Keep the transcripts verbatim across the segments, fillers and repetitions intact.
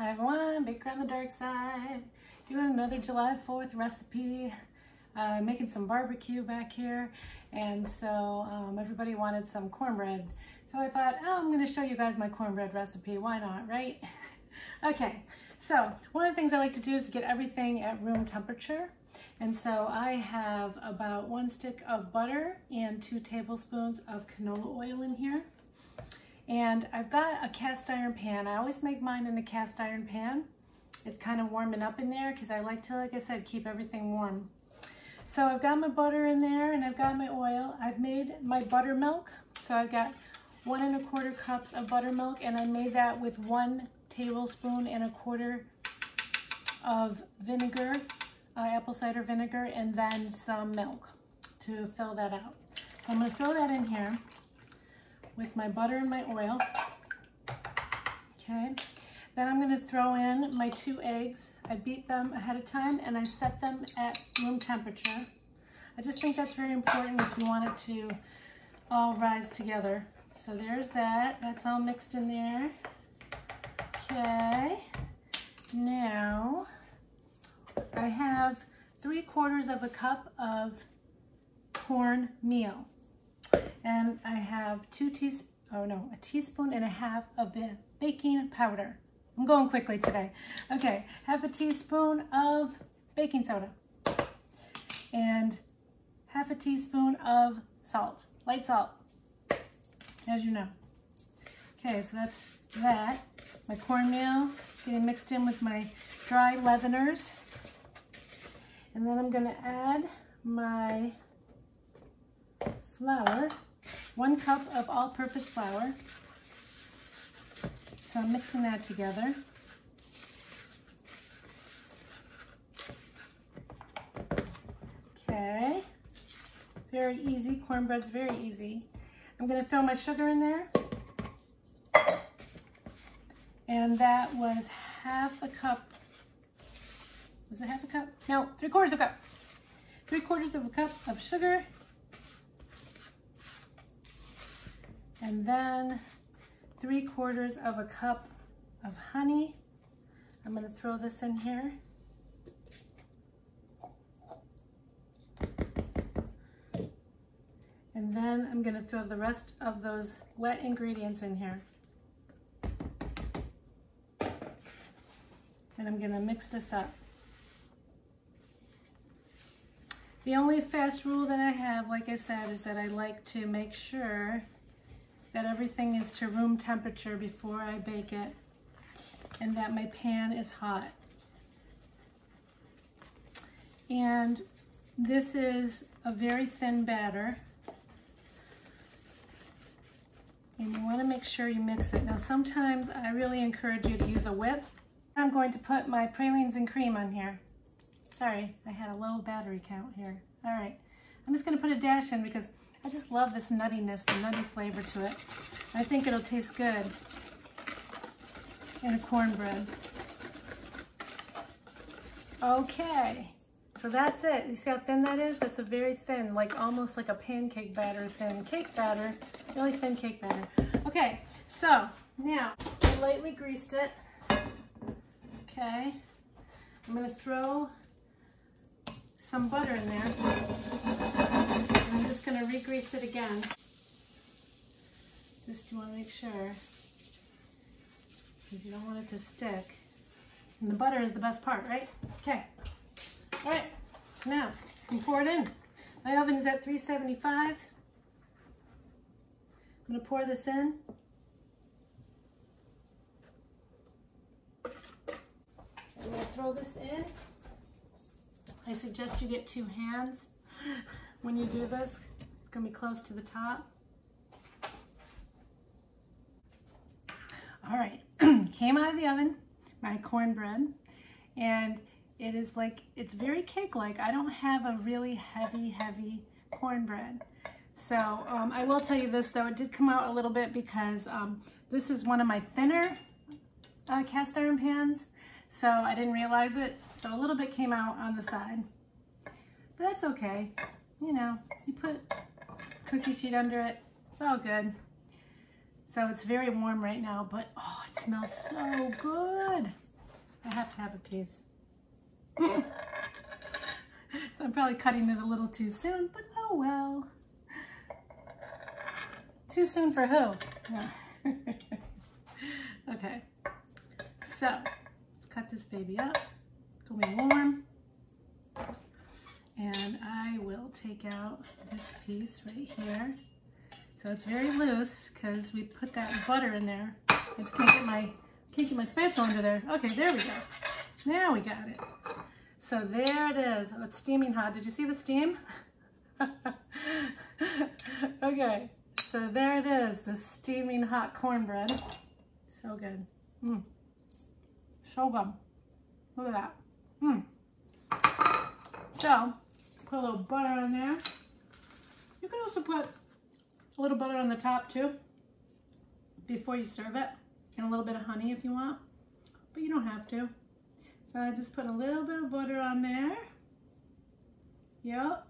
Hi everyone, Baker on the Dark Side, doing another July fourth recipe, uh, making some barbecue back here, and so um, everybody wanted some cornbread, so I thought, oh, I'm going to show you guys my cornbread recipe, why not, right? Okay, so one of the things I like to do is to get everything at room temperature, and so I have about one stick of butter and two tablespoons of canola oil in here. And I've got a cast iron pan. I always make mine in a cast iron pan. It's kind of warming up in there because I like to, like I said, keep everything warm. So I've got my butter in there and I've got my oil. I've made my buttermilk. So I've got one and a quarter cups of buttermilk and I made that with one tablespoon and a quarter of vinegar, uh, apple cider vinegar, and then some milk to fill that out. So I'm gonna throw that in here with my butter and my oil. Okay, then I'm gonna throw in my two eggs. I beat them ahead of time and I set them at room temperature. I just think that's very important if you want it to all rise together. So there's that, that's all mixed in there. Okay, now I have three quarters of a cup of cornmeal. And I have two teaspoons, oh no, a teaspoon and a half of baking powder. I'm going quickly today. Okay, half a teaspoon of baking soda and half a teaspoon of salt, light salt, as you know. Okay, so that's that. My cornmeal getting mixed in with my dry leaveners. And then I'm gonna add my flour. One cup of all-purpose flour. So I'm mixing that together. Okay, very easy. Cornbread's very easy. I'm gonna throw my sugar in there. And that was half a cup. Was it half a cup? No, three quarters of a cup. Three quarters of a cup of sugar. And then three quarters of a cup of honey. I'm gonna throw this in here. And then I'm gonna throw the rest of those wet ingredients in here. And I'm gonna mix this up. The only fast rule that I have, like I said, is that I like to make sure that everything is to room temperature before I bake it, and that my pan is hot. And this is a very thin batter, and you want to make sure you mix it. Now sometimes I really encourage you to use a whip. I'm going to put my pralines and cream on here. Sorry, I had a low battery count here. All right, I'm just going to put a dash in because I just love this nuttiness, the nutty flavor to it. I think it'll taste good in a cornbread. Okay, so that's it. You see how thin that is? That's a very thin, like almost like a pancake batter, thin cake batter, really thin cake batter. Okay, so now I lightly greased it. Okay, I'm gonna throw some butter in there. I'm just going to re-grease it again. Just you want to make sure, because you don't want it to stick. And the butter is the best part, right? Okay. All right. So now, you can pour it in. My oven is at three seventy-five. I'm going to pour this in. I'm going to throw this in. I suggest you get two hands. When you do this, it's gonna be close to the top. All right, came out of the oven, my cornbread, and it is like, it's very cake-like. I don't have a really heavy, heavy cornbread. So um, I will tell you this though, it did come out a little bit because um, this is one of my thinner uh, cast iron pans, so I didn't realize it. So a little bit came out on the side, but that's okay. You know, you put cookie sheet under it, it's all good. So it's very warm right now, but oh, it smells so good. I have to have a piece. So I'm probably cutting it a little too soon, but oh well. Too soon for who? No. Okay, so let's cut this baby up. It's going to be warm. And I will take out this piece right here. So it's very loose because we put that butter in there. I just can't get my can't get my spatula under there. Okay, there we go. Now we got it. So there it is. Oh, it's steaming hot. Did you see the steam? Okay, so there it is, the steaming hot cornbread. So good. Mm. So good. Look at that. Mm. So, put a little butter on there. You can also put a little butter on the top too before you serve it, and a little bit of honey if you want, but you don't have to. So I just put a little bit of butter on there. Yep,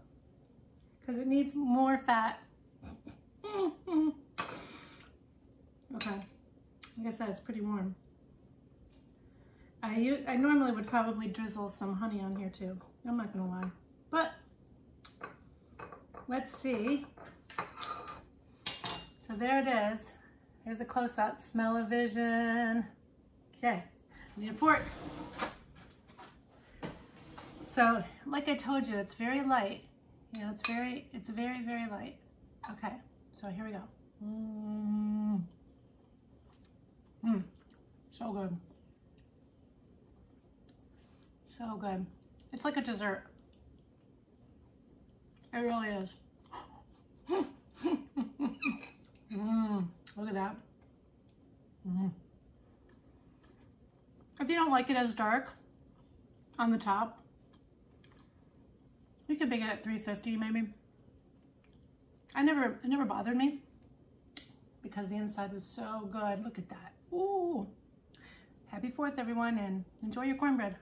because it needs more fat. Mm-hmm. Okay, like I said, it's pretty warm. I, use, I normally would probably drizzle some honey on here too. I'm not gonna lie, but let's see. So there it is. There's a close-up. Smell-o-vision. Okay, I need a fork. So, like I told you, it's very light. You know, it's very, it's very, very light. Okay, so here we go. Mmm. Mmm. So good. So good. It's like a dessert. It really is. Mmm, look at that. Mm. If you don't like it as dark on the top, you could bake it at three fifty maybe. I never, it never bothered me because the inside was so good. Look at that. Ooh. Happy fourth, everyone, and enjoy your cornbread.